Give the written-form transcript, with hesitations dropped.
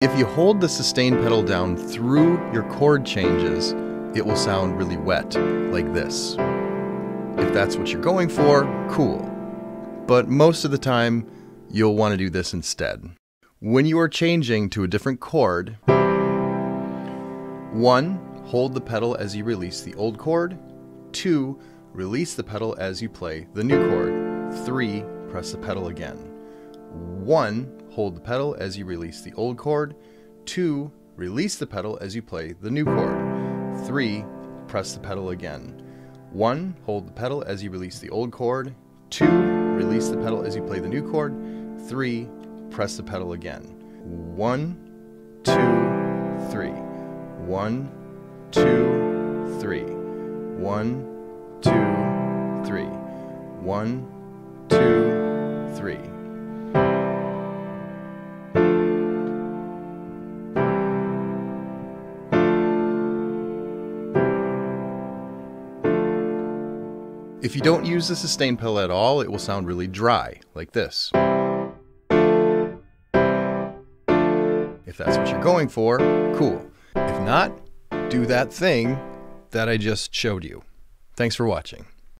If you hold the sustain pedal down through your chord changes, it will sound really wet, like this. If that's what you're going for, cool. But most of the time, you'll want to do this instead. When you are changing to a different chord, 1. Hold the pedal as you release the old chord. 2. Release the pedal as you play the new chord. 3. Press the pedal again. 1. Hold the pedal as you release the old chord. 2. Release the pedal as you play the new chord. 3. Press the pedal again. 1. Hold the pedal as you release the old chord. 2. Release the pedal as you play the new chord. 3. Press the pedal again. 1, 2, 3. 1, 2, 3. 1, 2, 3. 1, 2, 3. If you don't use the sustain pedal at all, it will sound really dry, like this. If that's what you're going for, cool. If not, do that thing that I just showed you. Thanks for watching.